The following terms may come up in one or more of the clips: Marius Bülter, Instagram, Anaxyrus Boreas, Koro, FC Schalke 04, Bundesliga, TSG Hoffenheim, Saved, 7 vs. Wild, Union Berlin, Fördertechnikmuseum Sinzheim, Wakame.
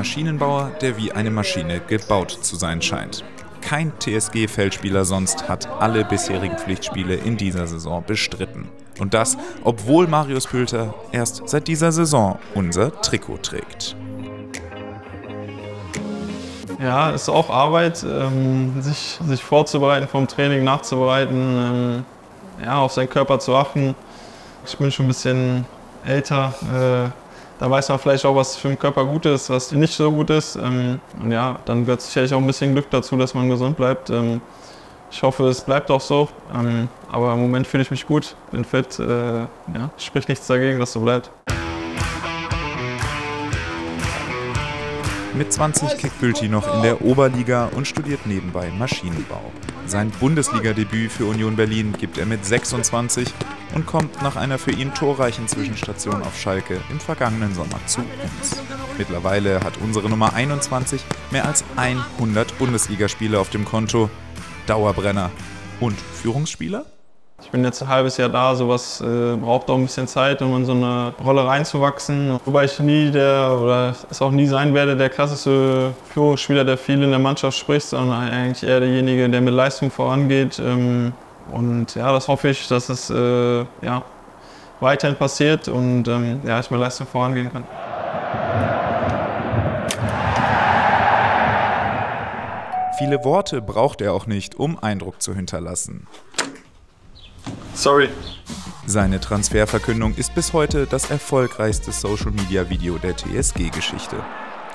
Maschinenbauer, der wie eine Maschine gebaut zu sein scheint. Kein TSG-Feldspieler sonst hat alle bisherigen Pflichtspiele in dieser Saison bestritten. Und das, obwohl Marius Bülter erst seit dieser Saison unser Trikot trägt. Ja, ist auch Arbeit, sich vorzubereiten, vom Training nachzubereiten, ja, auf seinen Körper zu achten. Ich bin schon ein bisschen älter, da weiß man vielleicht auch, was für den Körper gut ist, was nicht so gut ist. Und ja, dann gehört sicherlich auch ein bisschen Glück dazu, dass man gesund bleibt. Ich hoffe, es bleibt auch so, aber im Moment fühle ich mich gut, bin fit, ja, spricht nichts dagegen, dass so bleibt. Mit 20 kickt Bülti noch in der Oberliga und studiert nebenbei Maschinenbau. Sein Bundesliga-Debüt für Union Berlin gibt er mit 26 und kommt nach einer für ihn torreichen Zwischenstation auf Schalke im vergangenen Sommer zu uns. Mittlerweile hat unsere Nummer 21 mehr als 100 Bundesligaspiele auf dem Konto, Dauerbrenner und Führungsspieler. Ich bin jetzt ein halbes Jahr da, sowas braucht auch ein bisschen Zeit, um in so eine Rolle reinzuwachsen. Wobei ich nie es auch nie sein werde, der klassische Führungsspieler, der viel in der Mannschaft spricht, sondern eigentlich eher derjenige, der mit Leistung vorangeht. Und ja, das hoffe ich, dass es ja, weiterhin passiert und ja, ich mit Leistung vorangehen kann. Viele Worte braucht er auch nicht, um Eindruck zu hinterlassen. Sorry. Seine Transferverkündung ist bis heute das erfolgreichste Social-Media-Video der TSG-Geschichte.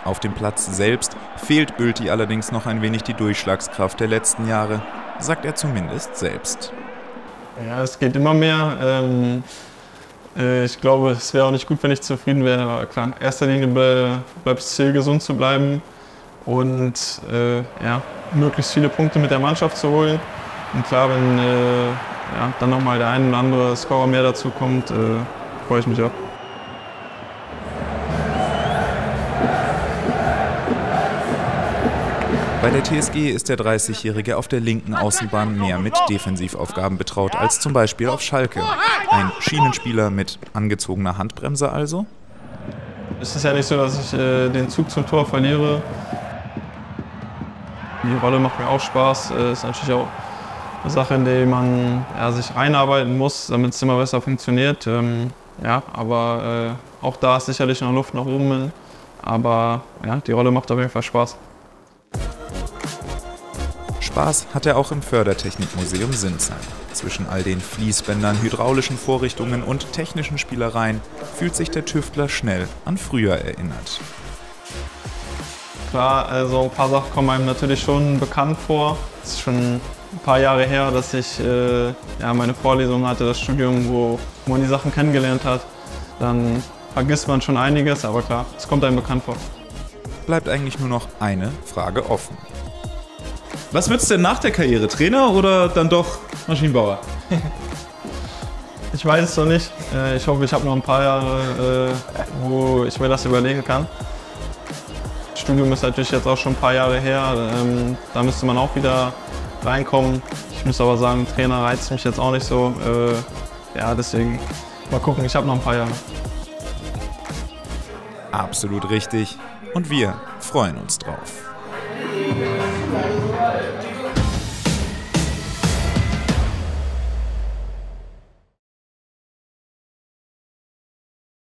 Auf dem Platz selbst fehlt Bülti allerdings noch ein wenig die Durchschlagskraft der letzten Jahre, sagt er zumindest selbst. Ja, es geht immer mehr. Ich glaube, es wäre auch nicht gut, wenn ich zufrieden wäre. Aber klar, in erster Linie bleibt das Ziel, gesund zu bleiben und ja, möglichst viele Punkte mit der Mannschaft zu holen. Und klar, wenn ja, dann nochmal der ein oder andere Scorer mehr dazu kommt, freue ich mich auch. Bei der TSG ist der 30-Jährige auf der linken Außenbahn mehr mit Defensivaufgaben betraut als zum Beispiel auf Schalke. Ein Schienenspieler mit angezogener Handbremse also? Es ist ja nicht so, dass ich den Zug zum Tor verliere. Die Rolle macht mir auch Spaß. Ist natürlich auch eine Sache, in der man ja, sich reinarbeiten muss, damit es immer besser funktioniert. Ja, aber auch da ist sicherlich noch Luft nach oben. Aber ja, die Rolle macht auf jeden Fall Spaß. Spaß hat er auch im Fördertechnikmuseum Sinzheim. Zwischen all den Fließbändern, hydraulischen Vorrichtungen und technischen Spielereien fühlt sich der Tüftler schnell an früher erinnert. Klar, also ein paar Sachen kommen einem natürlich schon bekannt vor. Es ist schon ein paar Jahre her, dass ich ja, meine Vorlesung hatte, das Studium, wo man die Sachen kennengelernt hat. Dann vergisst man schon einiges, aber klar, es kommt einem bekannt vor. Bleibt eigentlich nur noch eine Frage offen. Was wird's denn nach der Karriere? Trainer oder dann doch Maschinenbauer? Ich weiß es noch nicht. Ich hoffe, ich habe noch ein paar Jahre, wo ich mir das überlegen kann. Das Studium ist natürlich jetzt auch schon ein paar Jahre her. Da müsste man auch wieder reinkommen. Ich muss aber sagen, Trainer reizt mich jetzt auch nicht so. Ja, deswegen mal gucken, ich habe noch ein paar Jahre. Absolut richtig und wir freuen uns drauf.